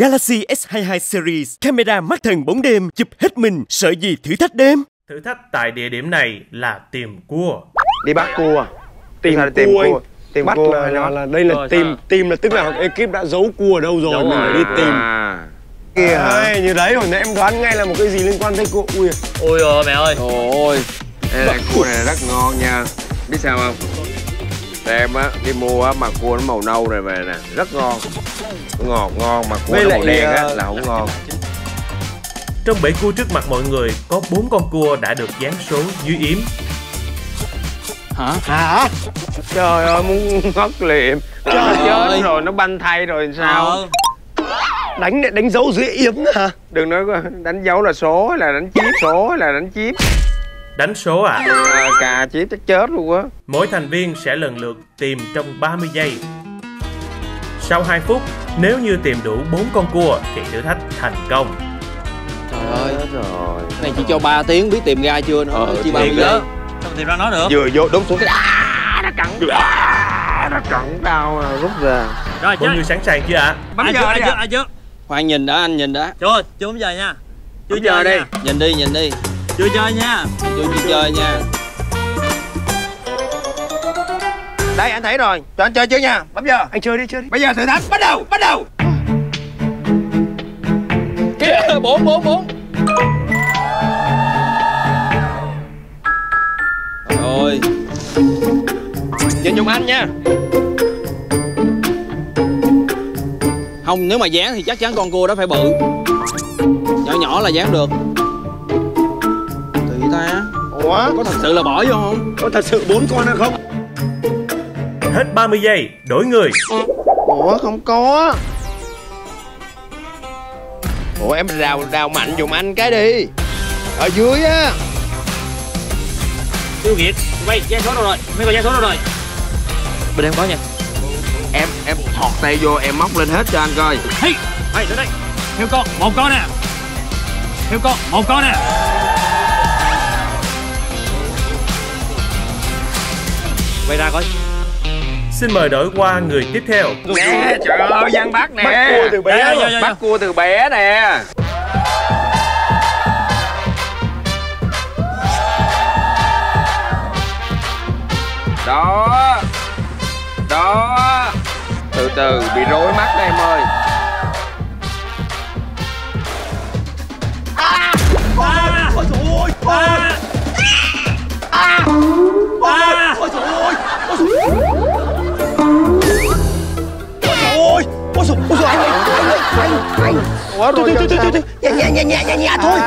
Galaxy S22 series, camera mắt thần bóng đêm, chụp hết mình, sợ gì thử thách đêm. Thử thách tại địa điểm này là tìm cua. Đi bắt cua. Tìm cua. Tìm bắt cua là đây là tìm là tức là ekip đã giấu cua ở đâu rồi, mình phải đi tìm. Kìa ơi, như đấy hồi nãy em đoán ngay là một cái gì liên quan tới cua. Ôi mẹ ơi. Ôi. Đây là cua này rất ngon nha. Biết sao không? Em á, đi mua á, mà cua nó màu nâu rồi về nè, rất ngon. Ngọt ngon, mà cua nó màu đen á, là không ngon. Trong bể cua trước mặt mọi người, có 4 con cua đã được dán số dưới yếm. Hả? Trời ơi, muốn ngất liền. Chết rồi, nó banh thay rồi sao? Đánh dấu dưới yếm hả? Đừng nói đánh dấu là số, hay là đánh chip, số, hay là đánh chip. Đánh số à? Cà chip chắc chết luôn á. Mỗi thành viên sẽ lần lượt tìm trong 30 giây. Sau 2 phút, nếu như tìm đủ 4 con cua thì thử thách thành công. Trời ơi. Này chỉ cho 3 tiếng biết tìm ra chưa nữa. Chỉ 3 tiếng nữa. Sao tìm ra nó được? Vừa vô đống xuống cái nó cắn đau rút ra. Rồi chứ. Mọi người sẵn sàng chưa ạ? Bấm giờ đi chưa? Khoan nhìn đã, anh nhìn đã. Chưa bấm giờ nha. Chưa giờ đi. Nhìn đi. Chưa chơi nha. Chưa chơi nha. Đây anh thấy rồi. Cho anh chơi chứ nha. Bấm giờ. Anh chơi đi. Bây giờ thử thách bắt đầu. 4. Rồi. Nhìn dùng anh nha. Không, nếu mà dán thì chắc chắn con cua đó phải bự. Nhỏ là dán được. Ủa? Có thật sự là bỏ vô không? Có thật sự 4 con nữa không? Hết 30 giây, đổi người. Ủa không có. Ủa em đào mạnh dùm anh cái đi. Ở dưới á. Tiêu Việt, quay dây số đâu rồi? Mấy con dây số đâu rồi? Bên em có nha. Em thọt tay vô em móc lên hết cho anh coi. Hey, đến đây. Theo con một con nè. Quay ra coi. Xin mời đổi qua người tiếp theo. Nè, trời ơi, Giang Bắc nè. Bắt cua từ bé nè. Đó. Từ bị rối mắt đây em ơi. Ôi trời ơi. Ủa rồi sao? Nhẹ thôi.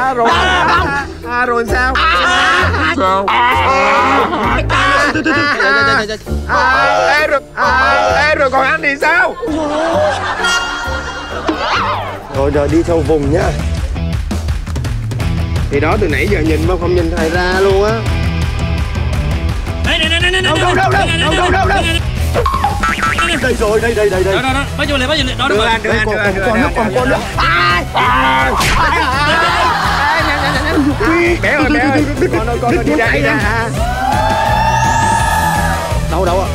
Rồi sao? Rồi còn anh thì sao? Rồi giờ đi sâu vùng nha. Thì đó từ nãy giờ nhìn mà không nhìn thấy ra luôn á. Đâu. Đây rồi. Đó. Bắt vô liền. Đó được. Còn nữa. Bé ơi. Con đi chạy nè. Đâu ạ?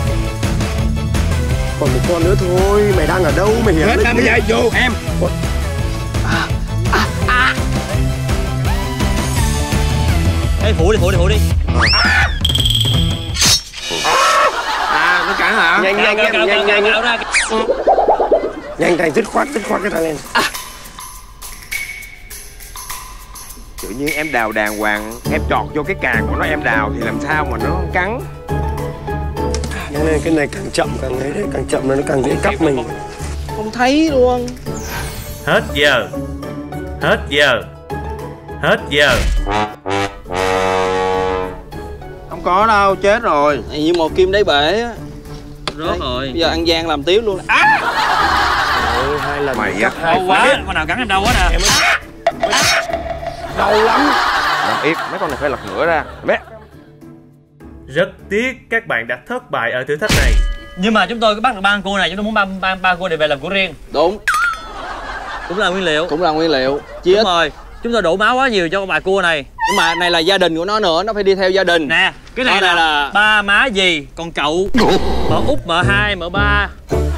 Còn một con nữa thôi. Mày đang ở đâu mày hiểu? Hết 50 giây vô em. Ê phủ đi. Hả? Nhanh thằng dứt khoát cái thằng lên. Tự nhiên em đào đàng hoàng, em chọt vô cái càng của nó em đào thì làm sao mà nó không cắn. Nhanh lên, cái này càng chậm là nó càng dễ cắp mình. Không thấy luôn. Hết giờ. Không có đâu, chết rồi. Như một kim đáy bể á. Rớt rồi. Bây giờ ăn gian làm tiếp luôn. Ôi, 2 lần. Mày á. Đau quá, con nào cắn em đau quá nè. Đau lắm. Làm ít, mấy con này phải lật ngửa ra. Bé. Rất tiếc các bạn đã thất bại ở thử thách này. Nhưng mà chúng tôi có bắt được 3 con cua này, chúng tôi muốn ba cua để về làm của riêng. Đúng. Cũng là nguyên liệu. Đúng rồi. Chúng tôi đổ máu quá nhiều cho con bà cua này. Nhưng mà này là gia đình của nó nữa, nó phải đi theo gia đình. Nè, cái này là ba má gì, còn cậu, mợ út, mợ hai, mợ ba.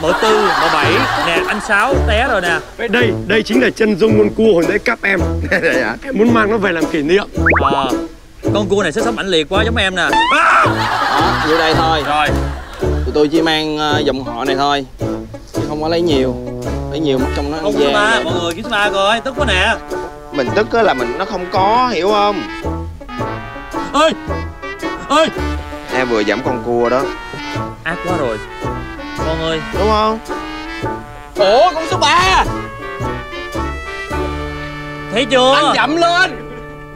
mẫu 4, mẫu 7 nè, anh 6 té rồi nè. Đây, đây chính là chân dung con cua hồi nãy cắp em. Em muốn mang nó về làm kỷ niệm. Con cua này sẽ sống mãnh liệt quá giống em nè. Vô đây thôi. Rồi. Tụi tôi chỉ mang dòng họ này thôi, chứ không có lấy nhiều. Lấy nhiều trong nó không về. Ba, mọi người kiếm số 3 rồi, tức quá nè. Mình tức là mình nó không có, hiểu không? Ơi! Ơi! Em vừa giảm con cua đó. Ác quá rồi con ơi, đúng không? Ủa, con số 3 thấy chưa, anh chậm lên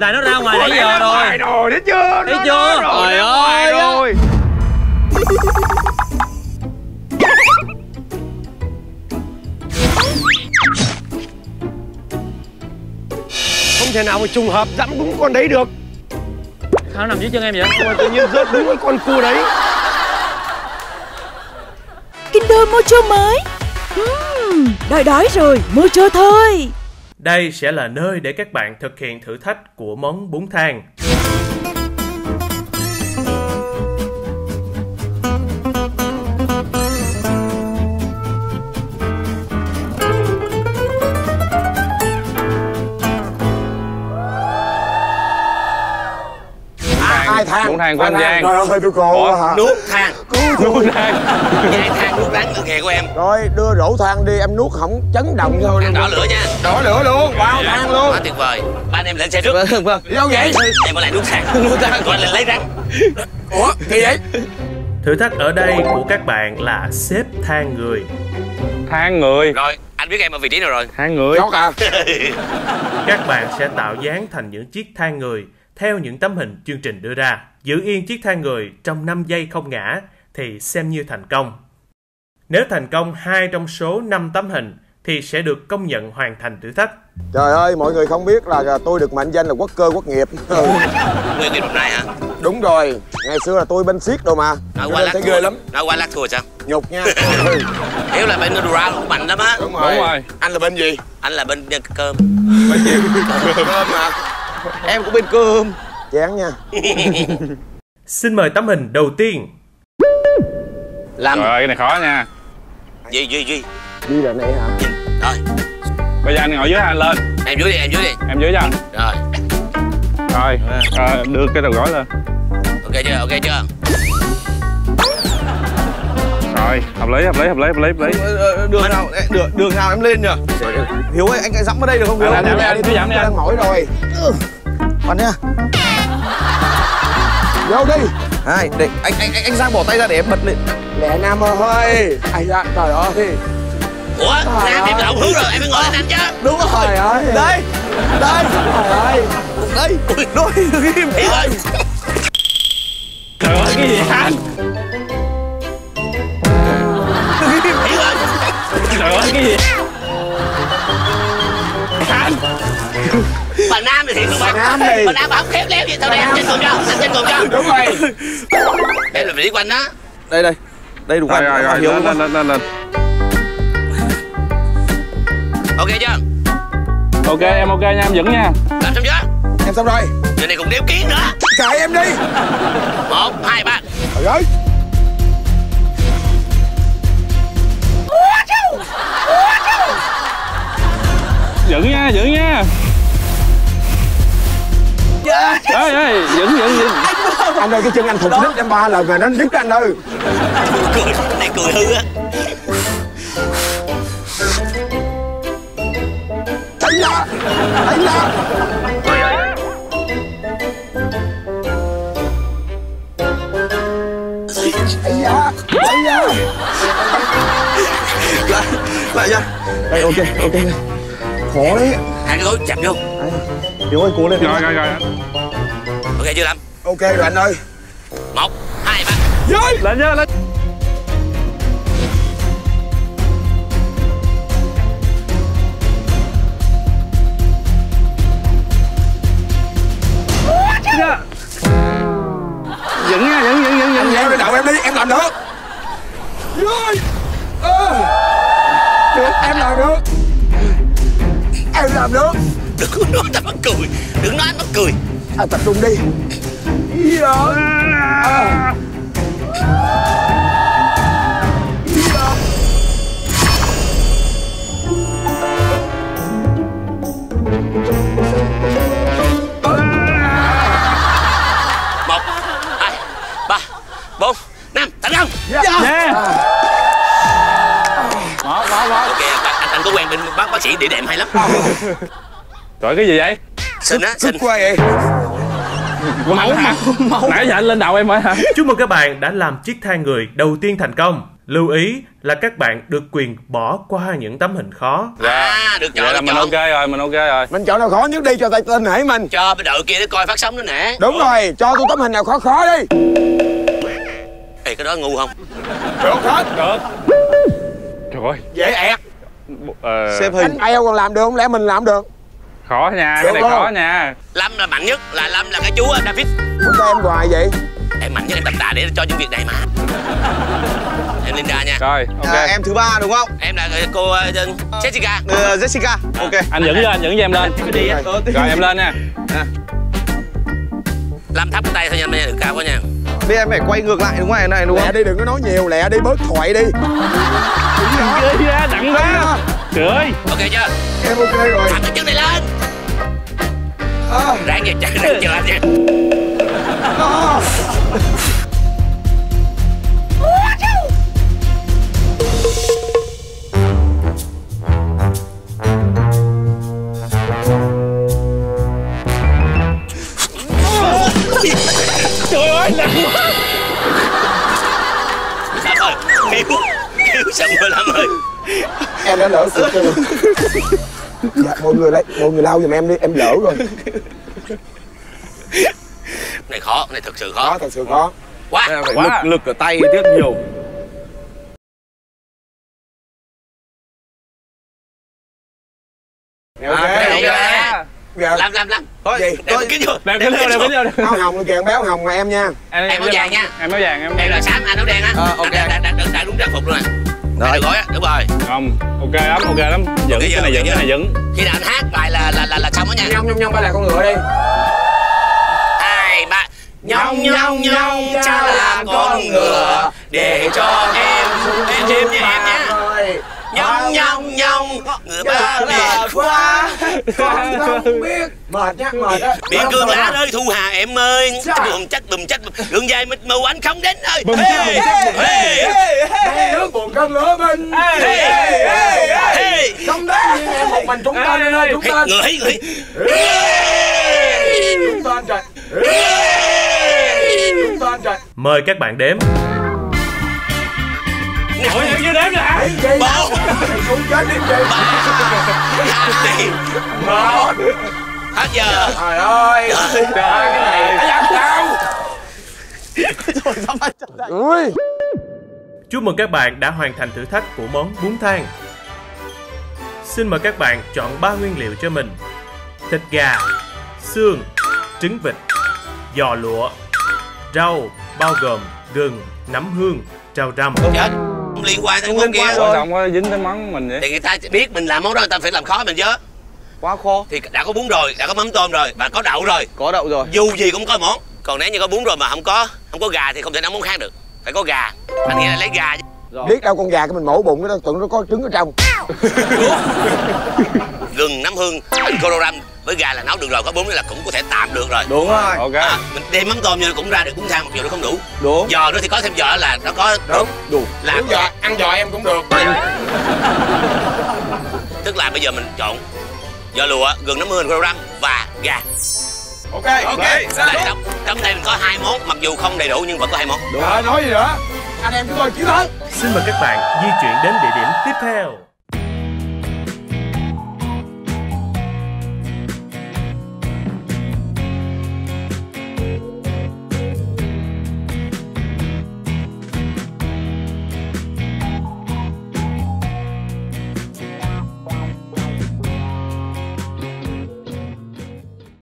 là nó ra ngoài nãy giờ rồi. Rồi thấy chưa, thấy chưa, trời ơi rồi. Không thể nào mà trùng hợp dẫm đúng con đấy được. Sao nằm dưới chân em vậy? Mà tự nhiên rớt đúng con cua đấy. Kinder Mocho mới. Đói đói rồi, Mocho thôi. Đây sẽ là nơi để các bạn thực hiện thử thách của món bún thang. Bún thang của anh Giang. Trời ơi, tôi khổ hả? Nước thang. Nuốt thang. Giang thang nuốt đáng lửa nghề của em. Rồi, đưa rổ thang đi, em nuốt không chấn động thôi. Đỏ lửa nha. Đỏ lửa luôn, bao thang luôn. Quá tuyệt vời. Ba anh em lên xe trước. Vâng, vâng. Đi đâu vậy? Em ở lại nuốt thang. Nuốt thang gọi là lấy rắn. Ủa, kỳ vậy? Thử thách ở đây của các bạn là xếp thang người. Thang người. Rồi, anh biết em ở vị trí nào rồi. Thang người. Chót à. Các bạn sẽ tạo dáng thành những chiếc thang người theo những tấm hình chương trình đưa ra. Giữ yên chiếc thang người trong 5 giây không ngã thì xem như thành công. Nếu thành công 2 trong số 5 tấm hình thì sẽ được công nhận hoàn thành thử thách. Trời ơi, mọi người không biết là tôi được mệnh danh là quốc cơ quốc nghiệp. Người nghiệp hôm nay hả? Đúng rồi, ngày xưa là tôi bên siết đâu mà. Nói qua lát ghê lắm. Nói qua lát thua sao? Nhục nha. Nếu là bên Nodura cũng mạnh lắm á. Đúng rồi. Anh là bên gì? Anh là bên cơm. Bên gì? Cơm mà. Em cũng bên cơm. Chán nha. Xin mời tấm hình đầu tiên. Làm. Trời ơi, cái này khó nha. Duy Duy là này hả? Rồi. Bây giờ anh ngồi dưới ha, anh lên. Em dưới đi, em dưới đi. Em dưới cho anh. Rồi. Rồi, đưa cái đầu gối lên. Ok chưa, ok chưa? Rồi, hợp lý. Đường nào, đường nào em lên nhờ? Hiếu ơi, anh hãy dẫm ở đây được không Hiếu? Anh cứ dẫm đi, anh mỏi rồi. Còn nha. Vô đi. Hai, để anh Giang bỏ tay ra để em bật lên. Lẹ Nam ơi. Anh Giang, trời ơi. Ủa, Nam em lộn hướng rồi, em phải ngồi lên anh chứ. Đúng rồi. Trời ơi. Đây. Đây. Trời ơi. Đây. Ui, đôi im. Hiếu ơi. Trời ơi, cái gì anh? Hiếu ơi. Trời ơi, cái gì? Anh. Bà Nam thì thiệt luôn. Bà Nam bà không khéo léo gì. Tao đây anh trên cùng cho. Anh trên cùng cho. Đúng rồi. Em là vị trí quanh đó. Đây đây. Đây đủ quanh. Rồi Hiếu lên. Ok chưa? Ok, em ok nha, em vững nha. Làm xong chưa? Em xong rồi. Giờ này cũng đếm kiến nữa. Kệ em đi. 1, 2, 3. Trời ơi. Giữ nha. Ê, giữ. Anh ơi, cái chân anh thụt đít em 3 lần mà nó đứt anh ơi. Cười hư á. Anh là. Anh là. Lại nha. Đây, ok. Khó đấy. Hai cái gối chặt vô. Điều ơi, cố lên. Rồi. Ok chưa Lâm? Ok rồi anh ơi. 1, 2, 3. Dưới. Lên. Dừng. Anh leo lên đầu em đi, em làm được. Dưới. Được, em làm được. Đừng nói anh mắc cười. À, tập trung đi. có quen bên bác sĩ địa đệm hay lắm. Trời, cái gì vậy? Sình á, sình quá vậy. Máu. Nãy giờ anh lên đầu em rồi hả? Chúc mừng các bạn đã làm chiếc thang người đầu tiên thành công. Lưu ý là các bạn được quyền bỏ qua những tấm hình khó. À, được chọn. Vậy là mình chọn. Ok rồi, mình ok rồi. Mình chọn nào khó nhất đi cho tay tên nãy mình. Cho đội kia để coi phát sóng nữa nè. Đúng rồi, cho tôi tấm hình nào khó khó đi. Ê, cái đó ngu không? Được hết. Được. Trời ơi. Dễ ẹt. Xếp hình. Anh IELTS còn làm được, không lẽ mình làm được? Khó nha, cái này khó nha. Lâm là mạnh nhất, là Lâm là cái chú David. Sao em hoài vậy? Em mạnh nhất, em tập đà để cho những việc này mà. Em Linda nha. Rồi, ok. Em thứ ba đúng không? Em là cô Jessica. Jessica. Ok. Anh dẫn lên, dẫn em lên. Rồi em lên nha. Lâm thấp tay thôi nha, bây giờ được cao quá nha. Bây em phải quay ngược lại đúng không em này đúng không? Lẹ đi, đừng có nói nhiều, lẹ đi, bớt thoại đi. Ghê ra, nặng quá. Trời ơi. Ok chưa? Em ok rồi. Thẳng cái chân này lên. Ráng về chạy, đang chờ anh nha. Trời ơi, nặng quá. Lâm ơi, cứu xong rồi Lâm ơi. Em đã lỡ sức rồi. Dạ, mọi người lau giùm em đi, em lỡ rồi. Này khó, này thật sự khó. Khó, thật sự khó. Quá. Lực ở tay tiếp nhiều. Làm. Thôi, đem kính vô. Đem kính vô. Áo hồng kìa, béo hồng là em nha. Em áo vàng nha. Em áo vàng, em là xám, anh áo đen á. Ok. Đã đúng trang phục rồi. Rồi gói á, đúng rồi. Không, ok lắm. Dựng cái này dựng. Khi nào anh hát bài là xong đó nha. Nhông ba là con ngựa đi. 2, 3. Nhông cha là con ngựa để cho em nha. Nhông ngựa ba mệt quá, con không biết mệt nhá, mệt á. Bị cương lá ơi, Thu Hà em ơi, bùm chắc đường dài mịt mù anh không đến ơi. Hey, nước buồn cơn lửa mình. Không đến như em một mình chúng ta nên ơi, chúng ta. Người. Chúng ta trời. Mời các bạn đếm. Ủa em chưa đếm nè. 4 3 2 1. Hết giờ. Trời ơi. Cái này phải làm sao? Chúc mừng các bạn đã hoàn thành thử thách của món bún thang. Xin mời các bạn chọn 3 nguyên liệu cho mình: thịt gà, xương, trứng vịt, giò lụa. Rau bao gồm gừng, nấm hương, rau răm. Liên quan tới món kia. Quan trọng quá, dính tới món mình vậy. Thì người ta biết mình làm món đó, người ta phải làm khó mình chứ. Quá khó. Thì đã có bún rồi, đã có mắm tôm rồi, và có đậu rồi. Dù gì cũng có món. Còn nếu như có bún rồi mà không có gà thì không thể nấu món khác được. Phải có gà. Anh nghĩ là lấy gà chứ. Biết đâu con gà cái mình mổ bụng cái đó, tưởng nó có trứng ở trong. Gừng, nấm hương, coloram với gà là nấu được rồi, có bún là cũng có thể tạm được rồi. Đúng rồi. Ok. Mình đem mắm tôm vô cũng ra được, bún thang mặc dù nó không đủ. Đúng. Giò nữa thì có thêm giò là nó có. Đúng. Làm giò, ăn giò em cũng được. Tức là bây giờ mình chọn giò lụa, gừng, nấm hương, coloram và gà. Ok. Trong đây mình có 2 món, mặc dù không đầy đủ nhưng vẫn có 2 món. Đúng. Nói gì nữa? Anh em chúng tôi chiến thắng. Xin mời các bạn di chuyển đến địa điểm tiếp theo.